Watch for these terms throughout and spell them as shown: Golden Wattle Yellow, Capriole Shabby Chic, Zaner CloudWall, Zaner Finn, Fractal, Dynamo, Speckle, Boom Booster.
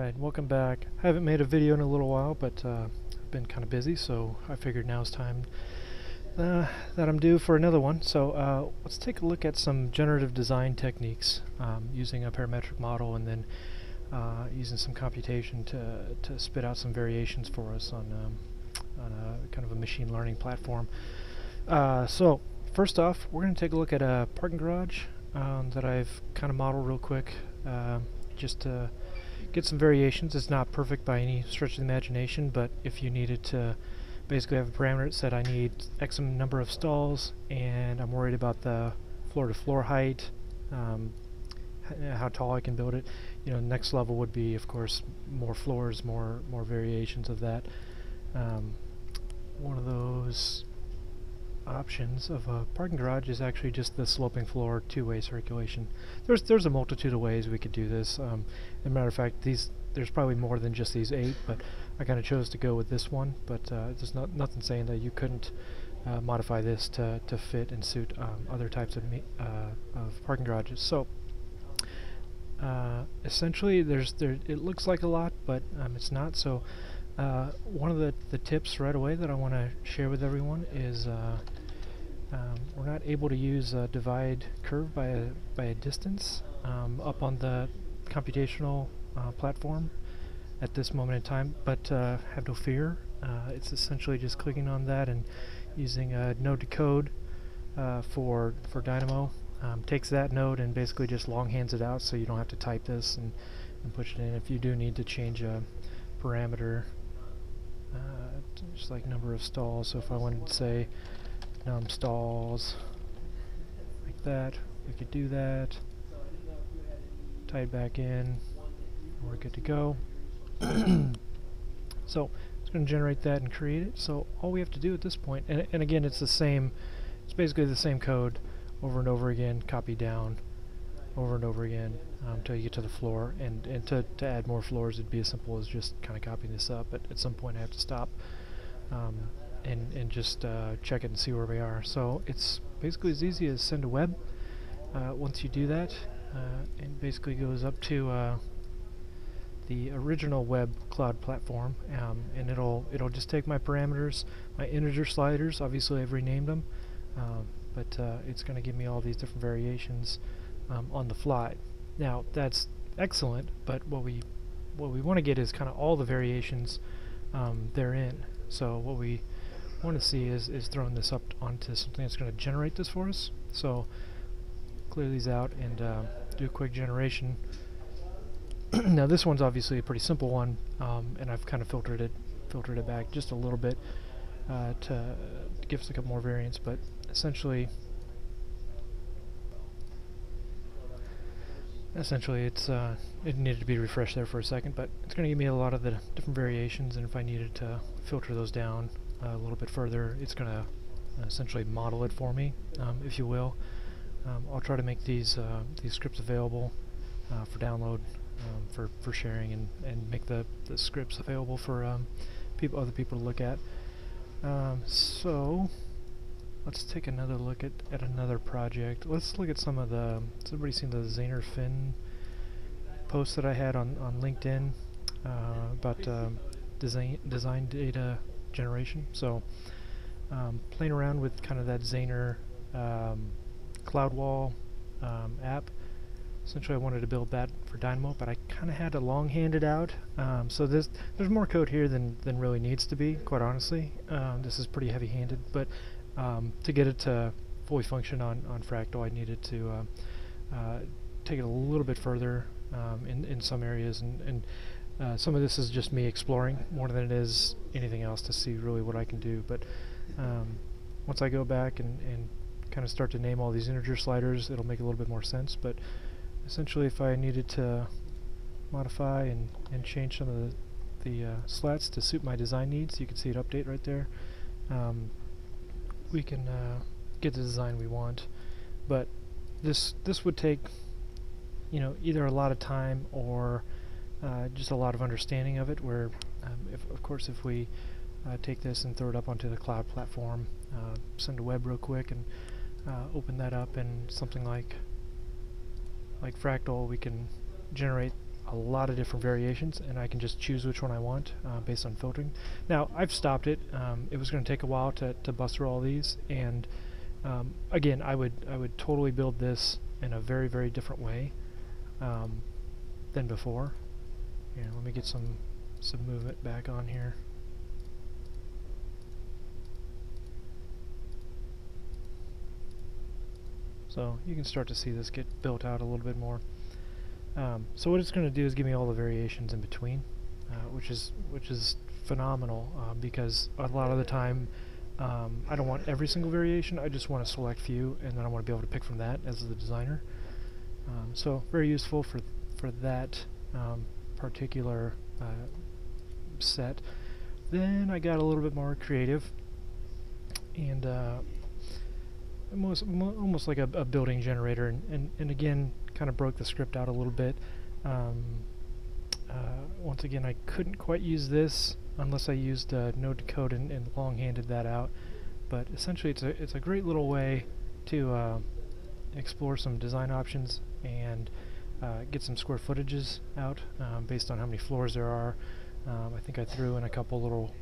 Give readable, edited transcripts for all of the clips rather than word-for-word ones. Alright, welcome back. I haven't made a video in a little while, but I've been kind of busy, so I figured now it's time that I'm due for another one. So let's take a look at some generative design techniques using a parametric model and then using some computation to spit out some variations for us on a kind of a machine learning platform. So first off, we're going to take a look at a parking garage that I've kind of modeled real quick just to get some variations. It's not perfect by any stretch of the imagination, but if you needed to basically have a parameter that said I need X number of stalls and I'm worried about the floor-to-floor height, how tall I can build it, you know, next level would be, of course, more floors, more variations of that. One of those options of a parking garage is actually just the sloping floor two-way circulation. There's a multitude of ways we could do this. As a matter of fact, there's probably more than just these 8, but I kind of chose to go with this one. But there's nothing saying that you couldn't modify this to fit and suit other types of parking garages. So essentially, it looks like a lot, but it's not. So one of the tips right away that I want to share with everyone is we're not able to use a divide curve by a distance up on the computational platform at this moment in time, but have no fear. It's essentially just clicking on that and using a node to code for Dynamo. Takes that node and basically just longhands it out so you don't have to type this and push it in. If you do need to change a parameter, just like number of stalls, so if I wanted to say num stalls like that, we could do that, tie it back in, and we're good to go. So it's going to generate that and create it. So all we have to do at this point, and again, it's basically the same code over and over again, copy down over and over again until you get to the floor, and to add more floors it'd be as simple as just kind of copying this up, but at some point I have to stop and just check it and see where we are. So it's basically as easy as send a web. Once you do that, it basically goes up to the original web cloud platform, and it'll just take my parameters, my integer sliders, obviously I've renamed them, but it's going to give me all these different variations on the fly. Now that's excellent, but what we want to get is kind of all the variations therein. So what we want to see is throwing this up onto something that's going to generate this for us. So clear these out and do a quick generation. Now this one's obviously a pretty simple one, and I've kind of filtered it back just a little bit to give us a couple more variants, but essentially. It's it needed to be refreshed there for a second, but it's going to give me a lot of the different variations, and if I needed to filter those down a little bit further, it's going to essentially model it for me, if you will. I'll try to make these scripts available for download, for sharing, and make the scripts available for other people to look at. So let's take another look at another project. Let's look at some of the... Has everybody seen the Zaner Finn post that I had on LinkedIn about design data generation? So playing around with kind of that Zaner CloudWall app. Essentially I wanted to build that for Dynamo, but I kind of had to longhand it out. So there's more code here than really needs to be, quite honestly. This is pretty heavy-handed, but to get it to fully function on Fractal, I needed to take it a little bit further in some areas, and some of this is just me exploring more than it is anything else to see really what I can do. But once I go back and kind of start to name all these integer sliders, it'll make a little bit more sense. But essentially, if I needed to modify and change some of the slats to suit my design needs, you can see it update right there. We can get the design we want, but this would take, you know, either a lot of time or just a lot of understanding of it, where if we take this and throw it up onto the cloud platform, send a web real quick and open that up, and something like Fractal, we can generate a lot of different variations, and I can just choose which one I want based on filtering. Now, I've stopped it. It was going to take a while to bust through all these, and again, I would totally build this in a very, very different way than before. And let me get some movement back on here. So you can start to see this get built out a little bit more. So what it's going to do is give me all the variations in between, which is phenomenal because a lot of the time I don't want every single variation. I just want to select few, and then I want to be able to pick from that as the designer. So very useful for that particular set. Then I got a little bit more creative and almost like a building generator, and again kind of broke the script out a little bit. Once again, I couldn't quite use this unless I used no decode and long-handed that out, but essentially it's a great little way to explore some design options and get some square footages out based on how many floors there are. I think I threw in a couple little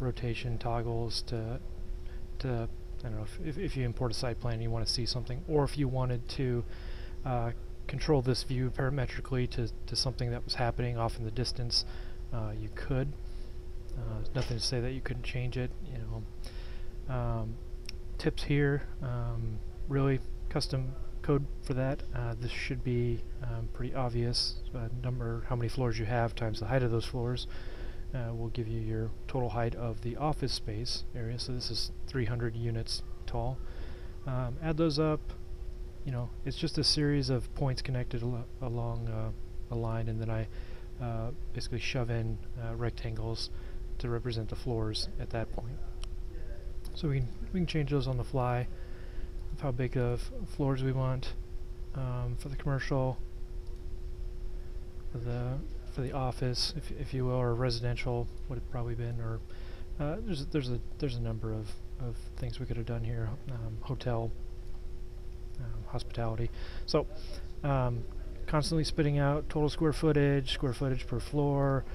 rotation toggles to I don't know, if you import a site plan and you want to see something, or if you wanted to control this view parametrically to something that was happening off in the distance, you could. Nothing to say that you couldn't change it, you know. Tips here, really custom code for that. This should be pretty obvious. How many floors you have times the height of those floors will give you your total height of the office space area. So this is 300 units tall. Add those up. You know, it's just a series of points connected along a line, and then I basically shove in rectangles to represent the floors at that point. So we can change those on the fly of how big of floors we want for the commercial, for the office, if you will, or residential would have probably been, or there's a number of things we could have done here. Hotel, hospitality. So constantly spitting out total square footage per floor,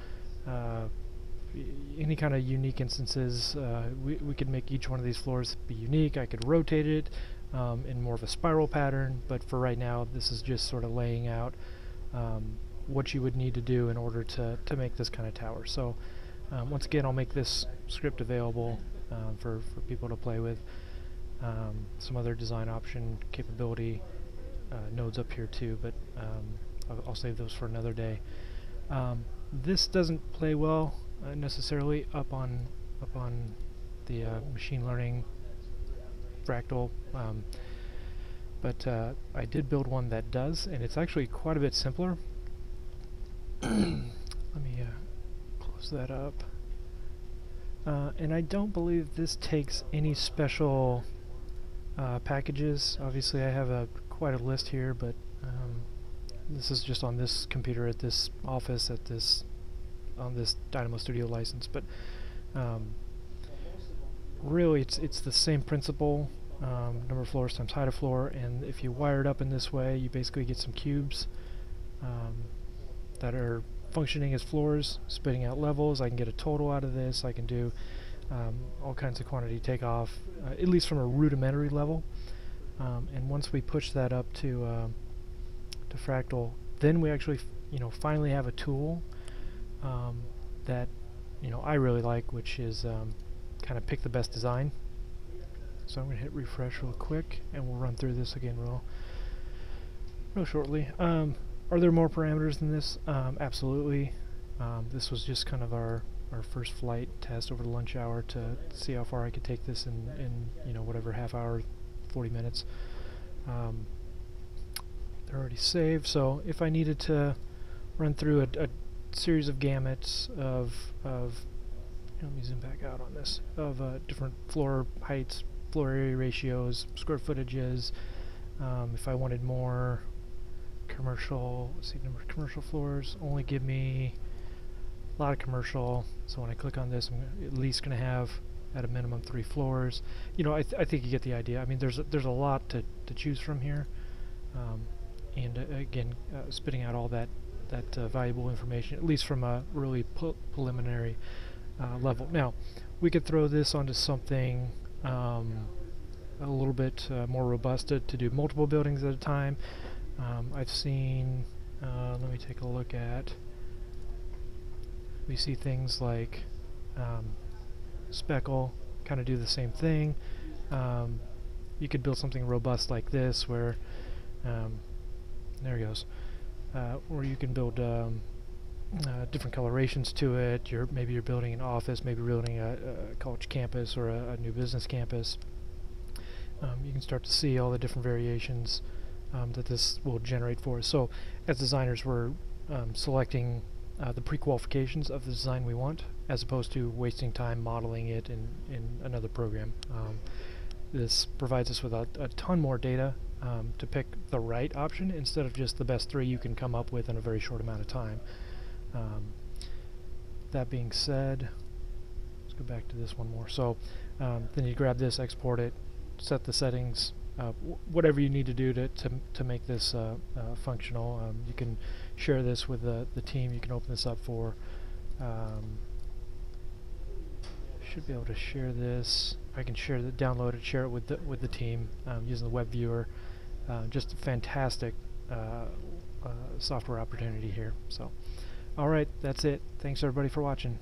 any kind of unique instances. We could make each one of these floors be unique. I could rotate it in more of a spiral pattern, but for right now this is just sort of laying out what you would need to do in order to make this kind of tower. So once again, I'll make this script available for people to play with. Some other design option capability nodes up here too, but I'll save those for another day. This doesn't play well necessarily up on the machine learning Fractal, but I did build one that does, and it's actually quite a bit simpler. Let me close that up. And I don't believe this takes any special packages. Obviously I have quite a list here, but this is just on this computer at this office on this Dynamo Studio license. But really it's the same principle, number of floors times height of floor, and if you wire it up in this way, you basically get some cubes that are functioning as floors, spitting out levels. I can get a total out of this. I can do all kinds of quantity takeoff, at least from a rudimentary level. And once we push that up to Fractal, then we actually, finally have a tool that I really like, which is kind of pick the best design. So I'm going to hit refresh real quick, and we'll run through this again real shortly. Are there more parameters than this? Absolutely. This was just kind of our first flight test over the lunch hour to see how far I could take this in whatever half hour, 40 minutes. They're already saved, so if I needed to run through a series of gamuts of let me zoom back out on this, of different floor heights, floor area ratios, square footages, if I wanted more commercial, let's see, number of commercial floors, only give me a lot of commercial, so when I click on this I'm at least going to have at a minimum 3 floors. I think you get the idea. I mean, there's a lot to choose from here, and again, spitting out all that that valuable information, at least from a really preliminary level. Now, we could throw this onto something a little bit more robust to do multiple buildings at a time. I've seen, let me take a look at, we see things like Speckle kind of do the same thing. You could build something robust like this where, there it goes, or you can build different colorations to it. Maybe you're building an office, maybe building a college campus or a new business campus. You can start to see all the different variations that this will generate for us. So as designers, we're selecting the pre-qualifications of the design we want, as opposed to wasting time modeling it in another program. This provides us with a ton more data to pick the right option instead of just the best three you can come up with in a very short amount of time. That being said, let's go back to this one more. So then you grab this, export it, set the settings, whatever you need to do to make this functional. You can share this with the team. You can open this up for, should be able to share this. I can share the download it, share it with the team using the web viewer. Just a fantastic software opportunity here. So, all right, that's it. Thanks everybody for watching.